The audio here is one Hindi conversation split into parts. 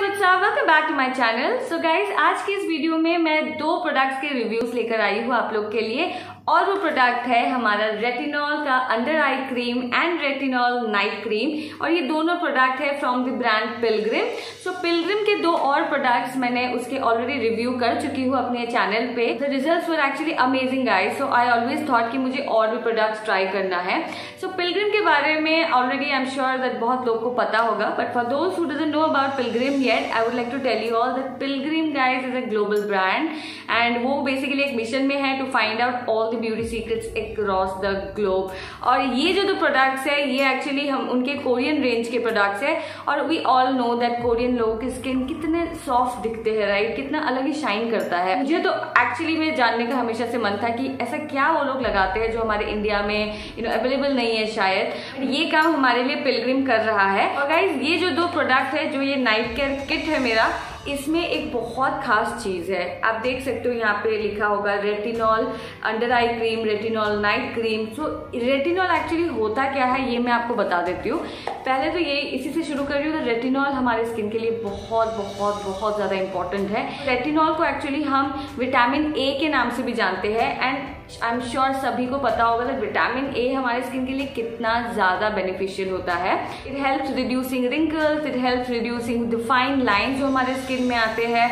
Guys what's up, welcome back to my channel. So guys, आज की इस वीडियो में मैं दो प्रोडक्ट्स के रिव्यूज लेकर आई हूँ आप लोग के लिए, और वो प्रोडक्ट है हमारा रेटिनॉल का under eye cream and retinol night cream, और ये दोनों प्रोडक्ट है from the brand Pilgrim. So Pilgrim के दो और प्रोडक्ट्स मैंने उसके ऑलरेडी रिव्यू कर चुकी हूँ अपने चैनल पे। The results were actually amazing guys, so I always thought कि मुझे और भी प्रोडक्ट्स ट्राई करना है। सो पिलग्रिम के बारे में already I am sure that बहुत लोग को पता होगा, but for those who doesn't know about Pilgrim yet, I would like to tell you all that Pilgrim guys is a global brand, and वो बेसिकली एक मिशन में है to find out all the beauty secrets across the globe. और ये जो प्रोडक्ट्स है ये एक्चुअली हम उनके कोरियन रेंज के प्रोडक्ट्स है, और we all know that Korean लोगों की स्किन कितने सॉफ्ट दिखते हैं, राइट, कितना अलग ही शाइन करता है। मुझे तो एक्चुअली में जानने का हमेशा से मन था कि ऐसा क्या वो लोग लगाते हैं जो हमारे इंडिया में अवेलेबल नहीं है शायद। ये काम हमारे लिए पिलग्रिम कर रहा है। और गाइज ये जो दो प्रोडक्ट है, जो ये नाइट केयर किट है मेरा, इसमें एक बहुत खास चीज़ है। आप देख सकते हो यहाँ पे लिखा होगा retinol under eye cream, retinol night cream. So retinol actually होता क्या है ये मैं आपको बता देती हूँ। पहले तो ये इसी से शुरू कर रही हूँ। तो रेटिनॉल हमारे स्किन के लिए बहुत बहुत बहुत ज़्यादा इंपॉर्टेंट है। रेटिनॉल को एक्चुअली हम विटामिन ए के नाम से भी जानते हैं, एंड आई एम श्योर सभी को पता होगा कि विटामिन ए हमारे स्किन के लिए कितना ज़्यादा बेनिफिशियल होता है। It helps reducing wrinkles, it helps reducing define line जो हमारे स्किन में आते हैं,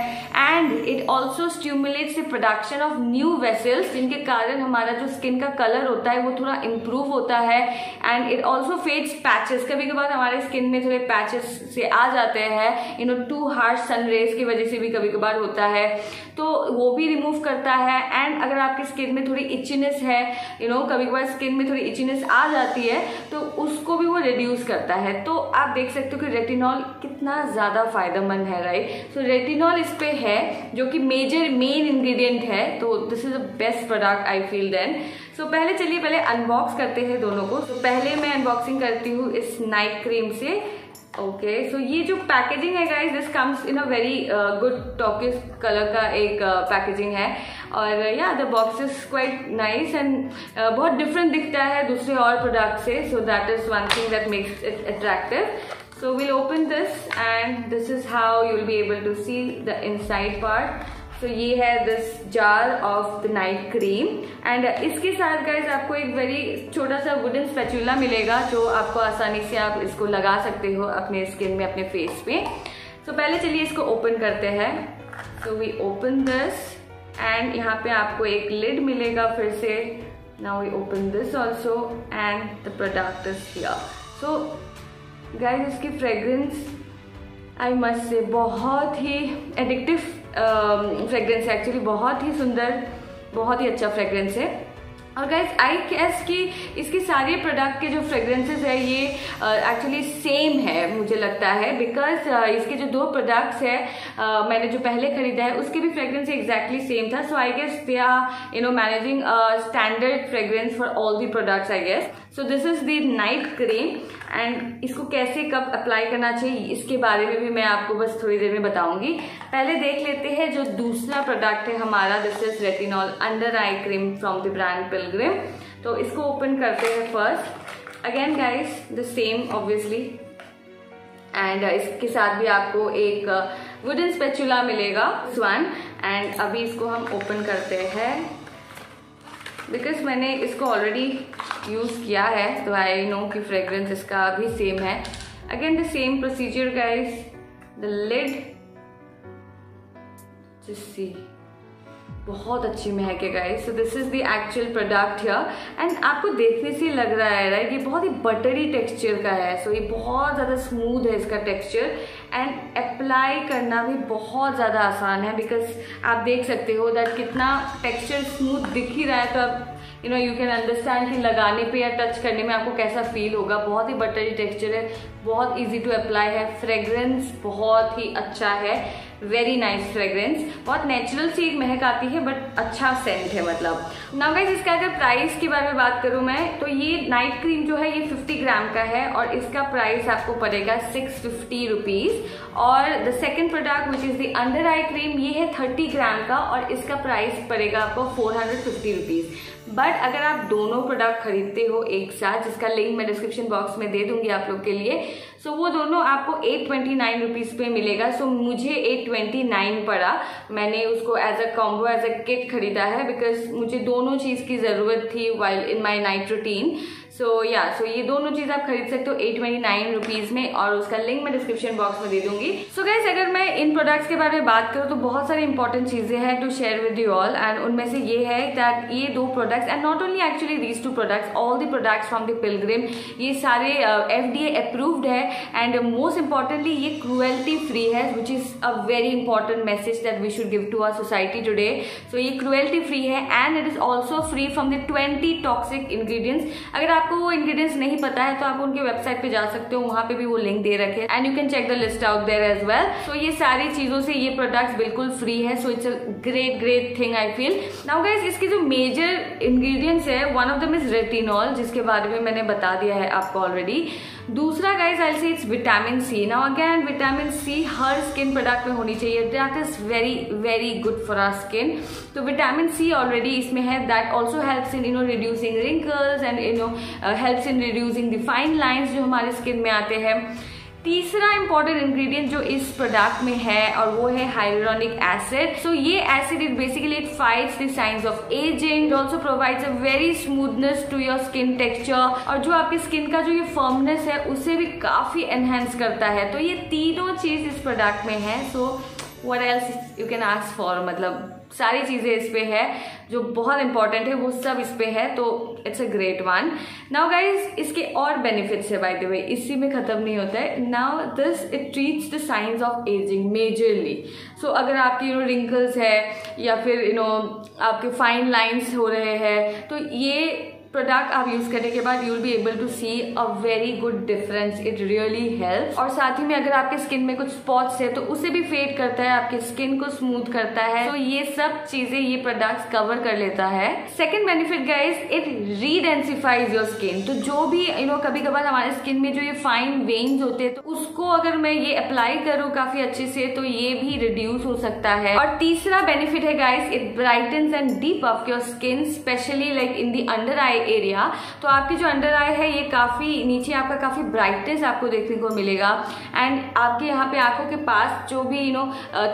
and it also stimulates the production of new vessels, जिनके कारण हमारा जो स्किन का कलर होता है वो थोड़ा इम्प्रूव होता है। And it also fades patches, कभी कभार हमारे स्किन में थोड़े पैचेस से आ जाते हैं, टू हार्श सनरेज की वजह से भी कभी कभार होता है, तो वो भी रिमूव करता है। एंड अगर आपकी स्किन में थोड़ी इचिनेस है, कभी कभार स्किन में थोड़ी इचिनेस आ जाती है, तो उसको भी वो रिड्यूस करता है। तो आप देख सकते हो कि रेटिनॉल कितना ज़्यादा फायदेमंद है, राइट। सो रेटिनॉल इस पे है जो कि मेजर मेन इंग्रेडिएंट है, तो this is the best product I feel then. So पहले चलिए पहले अनबॉक्स करते हैं दोनों को। तो पहले मैं अनबॉक्सिंग करती हूँ इस नाइट क्रीम से। ओके, सो ये जो पैकेजिंग है guys, this comes in a very good turquoise colour का एक पैकेजिंग है, और या the box is quite nice and बहुत डिफरेंट दिखता है दूसरे और प्रोडक्ट से। So that is one thing that makes it attractive. So we'll open this and this is how you will be able to see the inside part. So ये है this jar of the night cream, and इसके साथ गाइज आपको एक वेरी छोटा सा वुडन स्पैचुला मिलेगा जो आपको आसानी से आप इसको लगा सकते हो अपने स्किन में, अपने फेस पे। सो पहले चलिए इसको ओपन करते हैं। So we open this and यहाँ पे आपको एक लिड मिलेगा फिर से। Now we open this also and the product is here. So guys इसकी फ्रेग्रेंस आई मस्ट से बहुत ही एडिक्टिव फ्रेगरेंस है, एक्चुअली बहुत ही सुंदर, बहुत ही अच्छा फ्रेगरेंस है। और गाइज आई गेस कि इसके सारे प्रोडक्ट के जो फ्रेगरेंसेज है ये एक्चुअली सेम है मुझे लगता है, बिकॉज इसके जो दो प्रोडक्ट्स है मैंने जो पहले खरीदा है उसके भी फ्रेगरेंस एग्जैक्टली सेम था। So I guess they are managing standard fragrance for all the products I guess. So this is the night cream, and इसको कैसे कब अप्लाई करना चाहिए इसके बारे में भी मैं आपको बस थोड़ी देर में बताऊंगी। पहले देख लेते हैं जो दूसरा प्रोडक्ट है हमारा, this is retinol under eye cream from the brand Pilgrim. तो इसको ओपन करते हैं first. Again guys the same obviously, and इसके साथ भी आपको एक वुडन स्पैचुला मिलेगा वन, एंड अभी इसको हम ओपन करते हैं। बिकॉज मैंने इसको ऑलरेडी यूज़ किया है तो आई नो कि फ्रेगरेंस इसका भी सेम है। Again the same procedure guys, the lid जिससे बहुत अच्छी महक है guys. So this is the actual product here, and आपको देखने से लग रहा है राइट, ये बहुत ही बटरी टेक्सचर का है। सो ये बहुत ज़्यादा स्मूथ है इसका टेक्सचर, एंड अप्लाई करना भी बहुत ज़्यादा आसान है, बिकॉज आप देख सकते हो दैट कितना टेक्सचर स्मूथ दिख ही रहा है। तो आप यू कैन अंडरस्टैंड कि लगाने पे या टच करने में आपको कैसा फील होगा। बहुत ही बटरी टेक्सचर है, बहुत इजी टू अप्लाई है, फ्रेगरेंस बहुत ही अच्छा है, वेरी नाइस फ्रेगरेंस, बहुत नेचुरल सी एक महक आती है बट अच्छा सेंट है मतलब। नाउ गाइस इसका अगर प्राइस के बारे में बात करूँ मैं, तो ये नाइट क्रीम जो है ये 50 ग्राम का है और इसका प्राइस आपको पड़ेगा 650 रुपीज़। और the second product which is the under eye cream, ये है 30 ग्राम का और इसका प्राइस पड़ेगा आपको 450 रुपीज़। बट अगर आप दोनों प्रोडक्ट खरीदते हो एक साथ, जिसका लिंक मैं डिस्क्रिप्शन बॉक्स में दे दूंगी आप लोग के लिए, सो वो दोनों आपको 829 रुपीज़ पे मिलेगा। सो मुझे 829 पड़ा, मैंने उसको as a combo as a kit खरीदा है बिकॉज मुझे दोनों चीज़ की ज़रूरत थी while in my night routine. So yeah so ये दोनों चीज़ आप खरीद सकते हो 829 रुपीज़ में और उसका लिंक मैं डिस्क्रिप्शन बॉक्स में दे दूँगी। सो गाइस अगर मैं इन प्रोडक्ट्स के बारे में बात करूँ तो बहुत सारी इंपॉर्टेंट चीज़ें हैं to share with you all and उनमें से ये है दैट ये दो products and not only actually these two products all the products from the Pilgrim ये सारे FDA अप्रूव्ड है एंड मोस्ट इम्पॉर्टेंटली ये क्रूएल्टी फ्री है which is a very important message that we should give to our society today. So ये क्रूएल्टी फ्री है and it is also free from the 20 toxic ingredients. अगर आपको वो इंग्रीडियंट्स नहीं पता है तो आप उनके वेबसाइट पे जा सकते हो, वहाँ पे भी वो लिंक दे रखे and you can check the list out there as well. So ये सारी चीज़ों से ये प्रोडक्ट्स बिल्कुल फ्री है। So it's a great great thing I feel. Now guys इसके जो मेजर इंग्रीडियंट्स है one of them is retinol जिसके बारे में मैंने बता दिया है आपको ऑलरेडी। दूसरा guys I say it's vitamin C. Now again vitamin C हर स्किन प्रोडक्ट में होनी चाहिए, that is very very good for our skin. तो विटामिन सी ऑलरेडी इसमें है, that also helps in reducing wrinkles and helps in reducing the fine lines जो हमारे स्किन में आते हैं। तीसरा इंपॉर्टेंट इंग्रेडिएंट जो इस प्रोडक्ट में है और वो है हाइलुरोनिक एसिड। सो ये acid is basically it fights the signs of ageing, it also provides a very smoothness to your skin texture और जो आपकी स्किन का जो ये फर्मनेस है उसे भी काफ़ी एनहेंस करता है। तो ये तीनों चीज़ इस प्रोडक्ट में है। So what else you can ask for, मतलब सारी चीज़ें इस पे है जो बहुत इंपॉर्टेंट है वो सब इस पे है। तो it's a great one. Now guys इसके और बेनिफिट्स है बाय द वे, इसी में ख़त्म नहीं होता है। Now this it treats the signs of ageing majorly. So अगर आपकी रिंकल्स है या फिर आपके फाइन लाइन्स हो रहे हैं तो ये प्रोडक्ट आप यूज़ करने के बाद you will be able to see a very good difference, it really help. और साथ ही में अगर आपके स्किन में कुछ स्पॉट्स है तो उसे भी फेड करता है, आपके स्किन को स्मूथ करता है। तो ये सब चीज़ें ये प्रोडक्ट्स कवर कर लेता है। Second benefit guys it redensifies your skin. तो जो भी कभी कभार हमारे स्किन में जो ये फाइन वेन्स होते हैं तो उसको अगर मैं ये अप्लाई करूँ काफ़ी अच्छे से तो ये भी रिड्यूस हो सकता है। और तीसरा बेनिफिट है guys it brightens and deep up your skin specially like in the under eye area. तो आपकी जो अंडर आई है ये काफ़ी नीचे आपका काफ़ी ब्राइटनेस आपको देखने को मिलेगा एंड आपके यहाँ पे आंखों के पास जो भी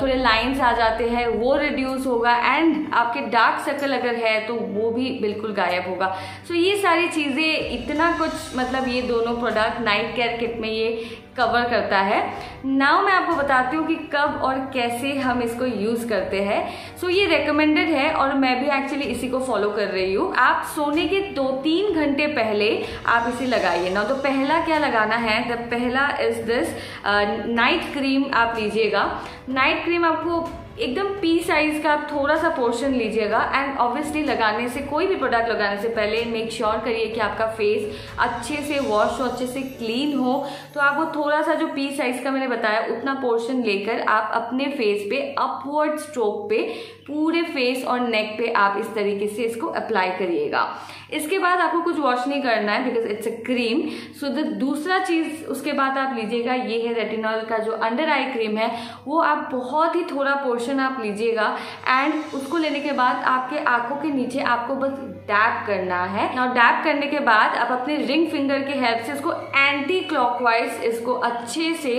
थोड़े लाइंस आ जाते हैं वो रिड्यूस होगा एंड आपके डार्क सर्कल अगर है तो वो भी बिल्कुल गायब होगा। सो ये सारी चीज़ें इतना कुछ मतलब ये दोनों प्रोडक्ट नाइट केयर किट में ये कवर करता है। नाउ मैं आपको बताती हूँ कि कब और कैसे हम इसको यूज़ करते हैं। सो ये रेकमेंडेड है और मैं भी एक्चुअली इसी को फॉलो कर रही हूँ। आप सोने के 2-3 घंटे पहले आप इसे लगाइए। ना तो पहला क्या लगाना है, द पहला इज दिस नाइट क्रीम। आप लीजिएगा नाइट क्रीम, आपको एकदम पी साइज का आप थोड़ा सा पोर्शन लीजिएगा एंड ऑब्वियसली लगाने से कोई भी प्रोडक्ट लगाने से पहले मेक श्योर करिए कि आपका फेस अच्छे से वॉश हो, अच्छे से क्लीन हो। तो आप वो थोड़ा सा जो पी साइज का मैंने बताया उतना पोर्शन लेकर आप अपने फेस पे अपवर्ड स्ट्रोक पे पूरे फेस और नेक पे आप इस तरीके से इसको अप्लाई करिएगा। इसके बाद आपको कुछ वॉश नहीं करना है because it's a cream. So दूसरा चीज़ उसके बाद आप लीजिएगा ये है रेटिनॉल का जो अंडर आई क्रीम है, वो आप बहुत ही थोड़ा पोर्शन आप लीजिएगा एंड उसको लेने के बाद आपके आंखों के नीचे आपको बस डैप करना है। और डैप करने के बाद आप अपने रिंग फिंगर के हेल्प से इसको एंटी क्लॉकवाइज इसको अच्छे से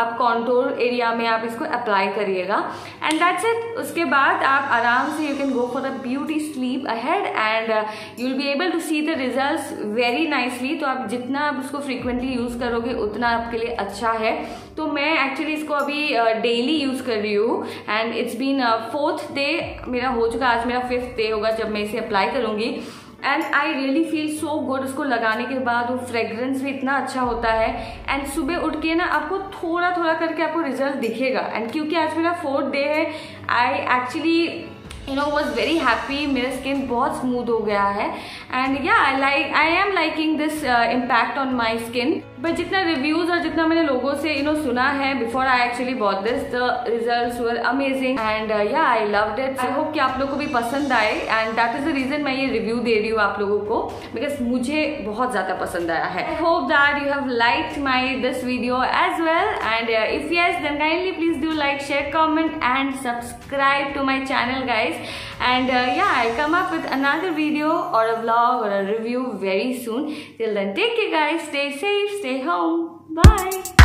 आप कॉन्टोर एरिया में आप इसको अप्लाई करिएगा एंड दैट्स इट। उसके बाद आप आराम से you can go for a beauty sleep ahead and you will be able to see the results very nicely. तो आप जितना आप उसको फ्रीक्वेंटली यूज़ करोगे उतना आपके लिए अच्छा है। तो मैं एक्चुअली इसको अभी डेली यूज़ कर रही हूँ and it's been 4th day मेरा हो चुका, आज मेरा 5th डे होगा जब मैं इसे अप्लाई करूँगी and I really feel so good. उसको लगाने के बाद वो फ्रेगरेंस भी इतना अच्छा होता है एंड सुबह उठ के ना आपको थोड़ा थोड़ा करके आपको रिजल्ट दिखेगा एंड क्योंकि आज मेरा 4th डे है I actually was very happy. मेरा स्किन बहुत स्मूथ हो गया है and yeah I am liking this impact on my skin. But जितना रिव्यूज़ और जितना मैंने लोगों से सुना है before I actually bought this the results were amazing and yeah I loved it. I hope कि आप लोगों को भी पसंद आए and that is the reason मैं ये रिव्यू दे रही हूँ आप लोगों को बिकॉज मुझे बहुत ज़्यादा पसंद आया है। I hope that you have liked my this video as well and if yes then kindly please do like share comment and subscribe to my channel guys and yeah I come up with another video और अ व्लॉग और a review very soon. Till then take care guys, stay safe. stay home. Bye.